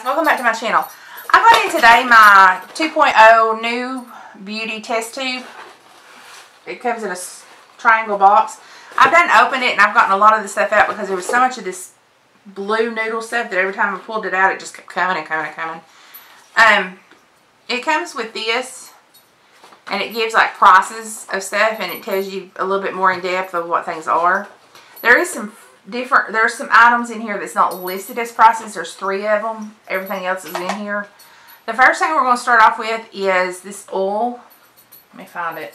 guys, welcome back to my channel. I got in today my 2.0 new beauty test tube. It comes in a triangle box. I've done opened it and I've gotten a lot of this stuff out because there was so much of this blue noodle stuff that every time I pulled it out it just kept coming and coming and coming. It comes with this and it gives like prices of stuff and it tells you a little bit more in depth of what things are. There is some different, there's some items in here that's not listed as prices. There's 3 of them. Everything else is in here. The first thing we're going to start off with is this oil. Let me find it.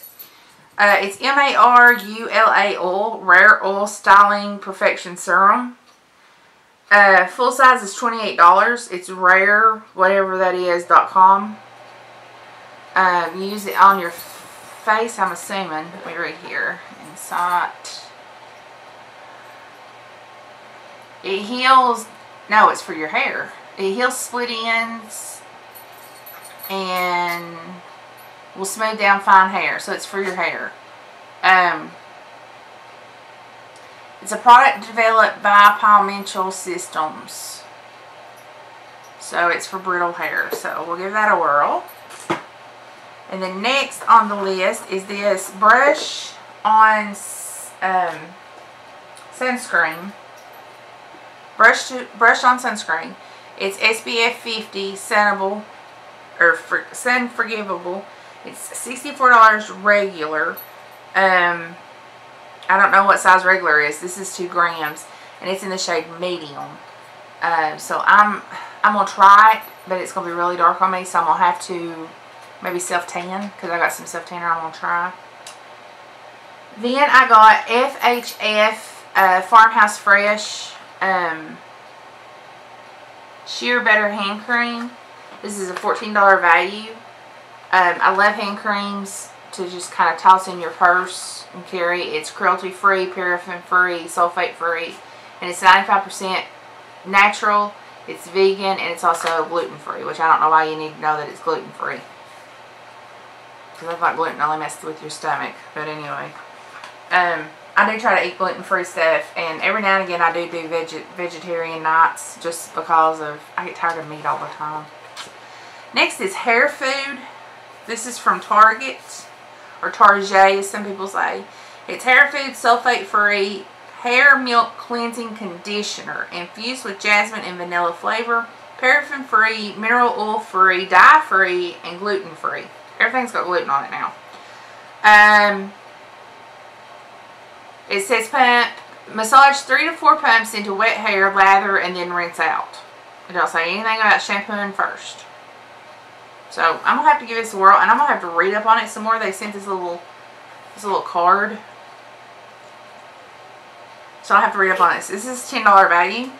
It's MARULA Oil, Rare Oil Styling Perfection Serum. Full size is $28. It's rare, whatever that is, .com. Use it on your face, I'm assuming. Let me read here. Insight. It heals, no, it's for your hair. It heals split ends and will smooth down fine hair. So it's for your hair. It's a product developed by Paul Mitchell Systems. So it's for brittle hair. So we'll give that a whirl. And then next on the list is this brush on sunscreen. Brush on sunscreen. It's SPF 50 sunable or sun forgivable. It's $64 regular. I don't know what size regular is. This is 2 grams and it's in the shade medium. So I'm gonna try it, but it's gonna be really dark on me, so I'm gonna have to maybe self tan because I got some self tanner I'm gonna try. Then I got FHF Farmhouse Fresh. Sheer Better hand cream. This is a $14 value. I love hand creams to just kind of toss in your purse and carry. It's cruelty free, paraffin free, sulfate free, and it's 95% natural. It's vegan and it's also gluten free, which I don't know why you need to know that it's gluten free, because I thought gluten only messed with your stomach, but anyway. I do try to eat gluten-free stuff, and every now and again I do vegetarian nights just because of I get tired of meat all the time. Next is Hair Food. This is from Target, or Target as some people say. It's Hair Food Sulfate-Free Hair Milk Cleansing Conditioner infused with jasmine and vanilla flavor, paraffin-free, mineral oil-free, dye-free, and gluten-free. Everything's got gluten on it now. It says pump, massage 3 to 4 pumps into wet hair, lather, and then rinse out. It don't say anything about shampooing first. So I'm gonna have to give this a whirl, and I'm gonna have to read up on it some more. They sent this little card, so I have to read up on this. This is $10 value.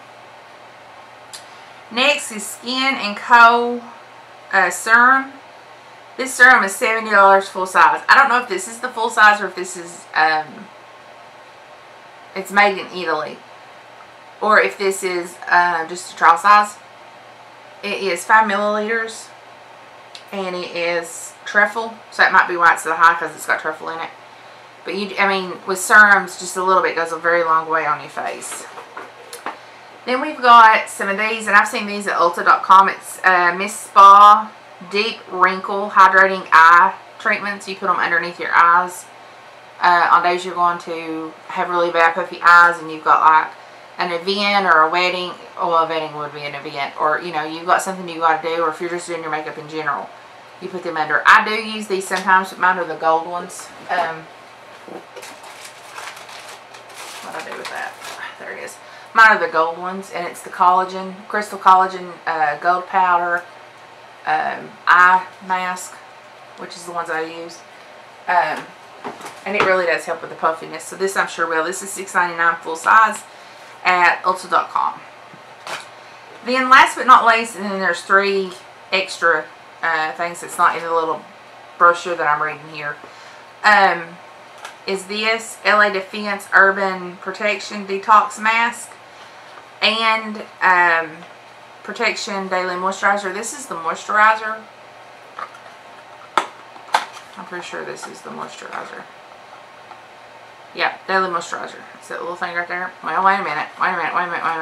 Next is Skin and Co serum. This serum is $70 full size. I don't know if this is the full size or if this is it's made in Italy, or if this is just a trial size. It is 5 milliliters, and it is truffle, so that might be why it's so high, because it's got truffle in it. But I mean, with serums, just a little bit goes a very long way on your face. Then we've got some of these, and I've seen these at Ulta.com. It's Miss Spa Deep Wrinkle Hydrating Eye Treatments. You put them underneath your eyes. On days you're going to have really bad puffy eyes and you've got like an event or a wedding. Well, a wedding would be an event, or you know, you've got something you got to do, or if you're just doing your makeup in general, you put them under. I do use these sometimes, but mine are the gold ones. What do I do with that? There it is. Mine are the gold ones, and it's the collagen, crystal collagen, gold powder, eye mask, which is the ones I use. And it really does help with the puffiness. So this I'm sure will. This is $6.99 full size at Ulta.com. Then last but not least, and then there's 3 extra things that's not in the little brochure that I'm reading here. Is this LA Defense Urban Protection Detox Mask and Protection Daily Moisturizer. This is the moisturizer. I'm pretty sure this is the moisturizer. Yeah, Daily Moisturizer. It's that little thing right there. Well, wait a minute. Wait a minute. Wait a minute. Wait a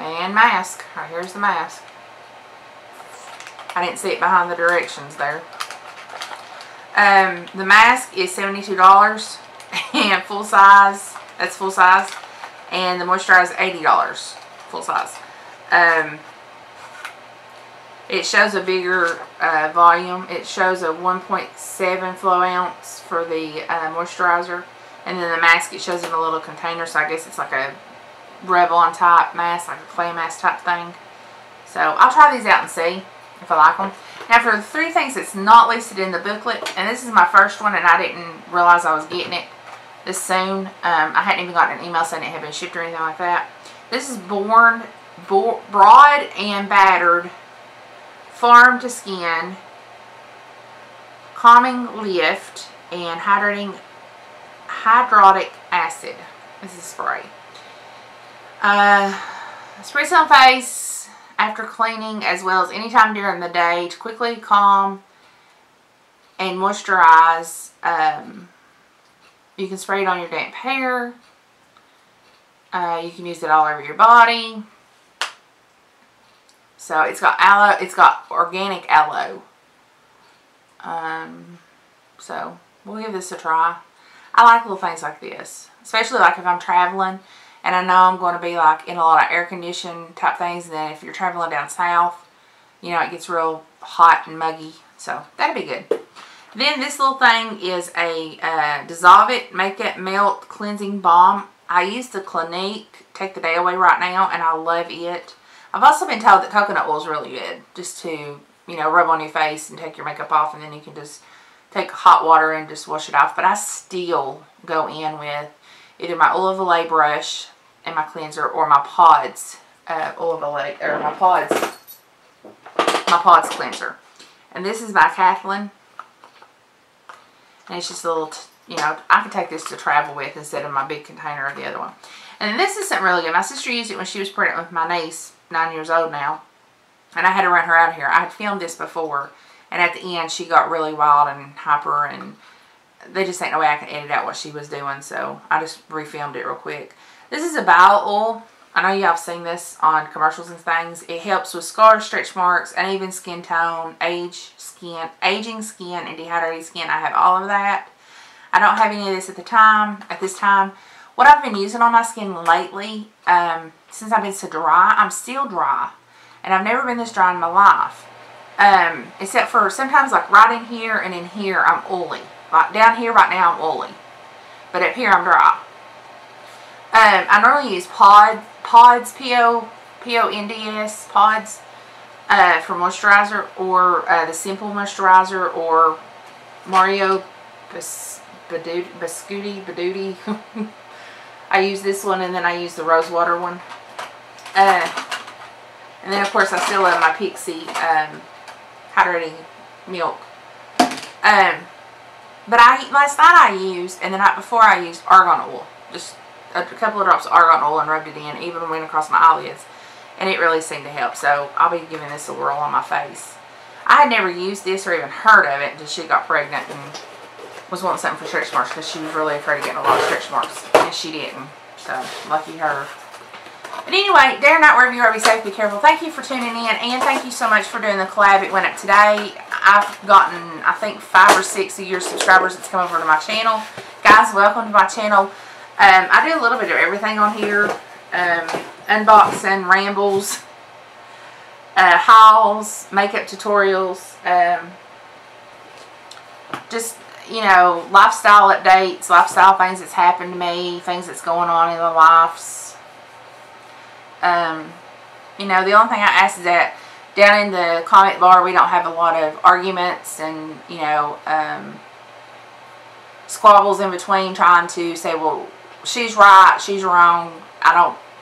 minute. And mask. Right, here's the mask. I didn't see it behind the directions there. The mask is $72 and full size. That's full size. And the moisturizer $80 full size. It shows a bigger volume. It shows a 1.7 flow ounce for the moisturizer. And then the mask, it shows in a little container. So I guess it's like a Revlon type mask, like a clay mask type thing. So I'll try these out and see if I like them. Now for the three things that's not listed in the booklet, and this is my first one and I didn't realize I was getting it this soon. I hadn't even gotten an email saying it had been shipped or anything like that. This is Broad and Battered Farm to Skin Calming Lift and Hydrating Acid. This is spray. Spray on face after cleaning as well as anytime during the day to quickly calm and moisturize. You can spray it on your damp hair. You can use it all over your body. So it's got aloe, it's got organic aloe. So we'll give this a try. I like little things like this, especially like if I'm traveling. And I know I'm going to be like in a lot of air conditioned type things. And then if you're traveling down south, you know, it gets real hot and muggy. So that'd be good. Then this little thing is a Dissolve It Makeup Melt Cleansing Balm. I use the Clinique Take the Day Away right now and I love it. I've also been told that coconut oil is really good just to, you know, rub on your face and take your makeup off. And then you can just take hot water and just wash it off. But I still go in with either my Ola Valais brush and my cleanser, or my PONDS my PONDS cleanser. And this is by Kathleen, and it's just a little, you know, I can take this to travel with instead of my big container of the other one. And this is something really good. My sister used it when she was pregnant with my niece, 9 years old now, and I had to run her out of here. I had filmed this before, and at the end she got really wild and hyper, and they just ain't no way I can edit out what she was doing, so I just refilmed it real quick. This is a Bio Oil. I know y'all have seen this on commercials and things. It helps with scars, stretch marks, uneven skin tone, aging skin, and dehydrated skin. I have all of that. I don't have any of this at this time. What I've been using on my skin lately, since I've been so dry, I'm still dry, and I've never been this dry in my life. Except for sometimes like right in here and in here, I'm oily. Like down here right now, I'm oily. But up here, I'm dry. I normally use PONDS, P-O-N-D-S, PONDS for moisturizer, or the Simple Moisturizer, or Mario Baduti. I use this one, and then I use the Rose Water one. And then, of course, I still love my Pixie Hydrating Milk. But last night I used, and the night before I used argan oil. Just a couple of drops of argan oil and rubbed it in, even went across my eyelids. And it really seemed to help. So I'll be giving this a whirl on my face. I had never used this or even heard of it until she got pregnant and was wanting something for stretch marks, because she was really afraid of getting a lot of stretch marks. And she didn't. So lucky her. But anyway, day or night, wherever you are, be safe, be careful. Thank you for tuning in. And thank you so much for doing the collab. It went up today. I've gotten, I think, 5 or 6 of your subscribers that's come over to my channel. Guys, welcome to my channel. I do a little bit of everything on here. Unboxing, rambles, hauls, makeup tutorials, just, you know, lifestyle updates, lifestyle things that's happened to me, things that's going on in the lives. You know, the only thing I ask is that down in the comment bar, we don't have a lot of arguments and, you know, squabbles in between, trying to say, well, she's right, she's wrong.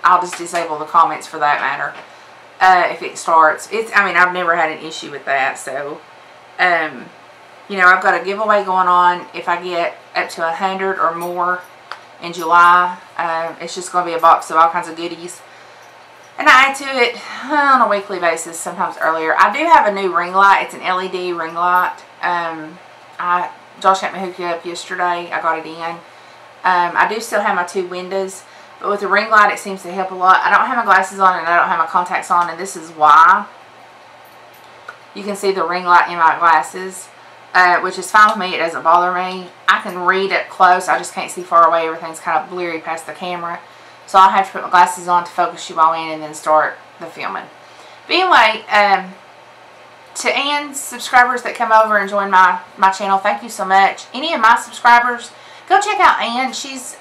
I'll just disable the comments for that matter. If it starts, I mean, I've never had an issue with that. So, you know, I've got a giveaway going on. If I get up to 100 or more in July, it's just going to be a box of all kinds of goodies. And I add to it on a weekly basis, sometimes earlier. I do have a new ring light. It's an LED ring light. Josh had me hook it up yesterday. I got it in. I do still have my 2 windows. But with the ring light, it seems to help a lot. I don't have my glasses on and I don't have my contacts on, and this is why. You can see the ring light in my glasses, which is fine with me. It doesn't bother me. I can read up close. I just can't see far away. Everything's kind of blurry past the camera. So I'll have to put my glasses on to focus you all in and then start the filming. But anyway, to Anne's subscribers that come over and join my channel, thank you so much. Any of my subscribers, go check out Anne. She's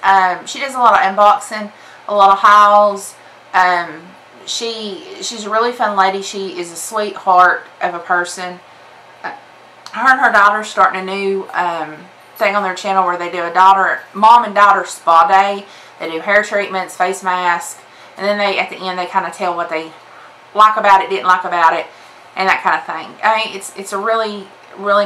she does a lot of unboxing, a lot of hauls. She's a really fun lady. She is a sweetheart of a person. Her and her daughter are starting a new thing on their channel where they do a mom and daughter spa day. They do hair treatments, face masks, and then they at the end they kind of tell what they like about it, didn't like about it, and that kind of thing. I mean, it's a really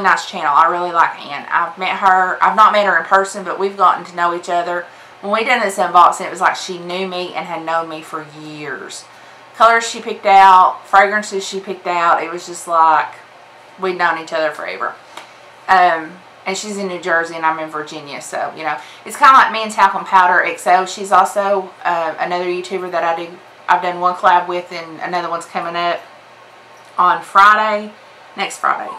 nice channel. I really like Anne. I've met her. I've not met her in person, but we've gotten to know each other. When we done this unboxing, it was like she knew me and had known me for years. Colors she picked out, fragrances she picked out. It was just like we'd known each other forever. And she's in New Jersey and I'm in Virginia, so you know it's kind of like me and Talcum Powder XO. She's also another YouTuber that I've done one collab with, and another one's coming up on Friday, next Friday.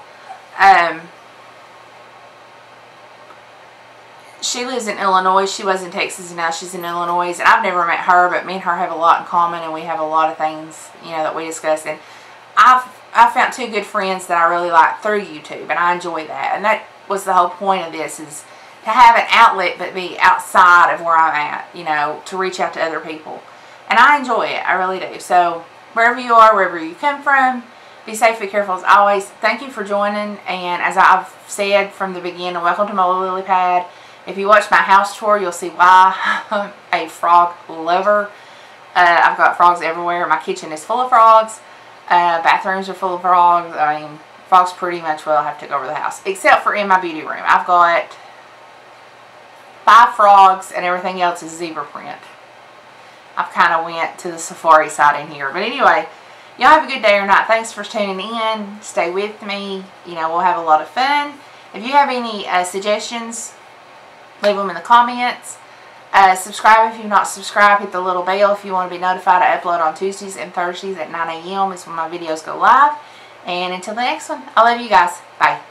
She lives in Illinois. She was in Texas and now she's in Illinois, and I've never met her, but me and her have a lot in common, and we have a lot of things, you know, that we discuss. And I found two good friends that I really like through YouTube, and I enjoy that, and that was the whole point of this, is to have an outlet but be outside of where I'm at, you know, to reach out to other people. And I enjoy it. I really do. So wherever you are, wherever you come from, be safe, be careful as always. Thank you for joining, and as I've said from the beginning, welcome to my lily pad. If you watch my house tour, you'll see why I'm a frog lover. I've got frogs everywhere. My kitchen is full of frogs. Bathrooms are full of frogs. I mean, frogs pretty much will have to go over the house, except for in my beauty room. I've got 5 frogs and everything else is zebra print. I've kind of went to the safari side in here. But anyway, y'all have a good day or night. Thanks for tuning in. Stay with me. You know, we'll have a lot of fun. If you have any suggestions, leave them in the comments. Subscribe if you're not subscribed. Hit the little bell if you want to be notified. I upload on Tuesdays and Thursdays at 9 a.m. is when my videos go live. And until the next one, I love you guys. Bye.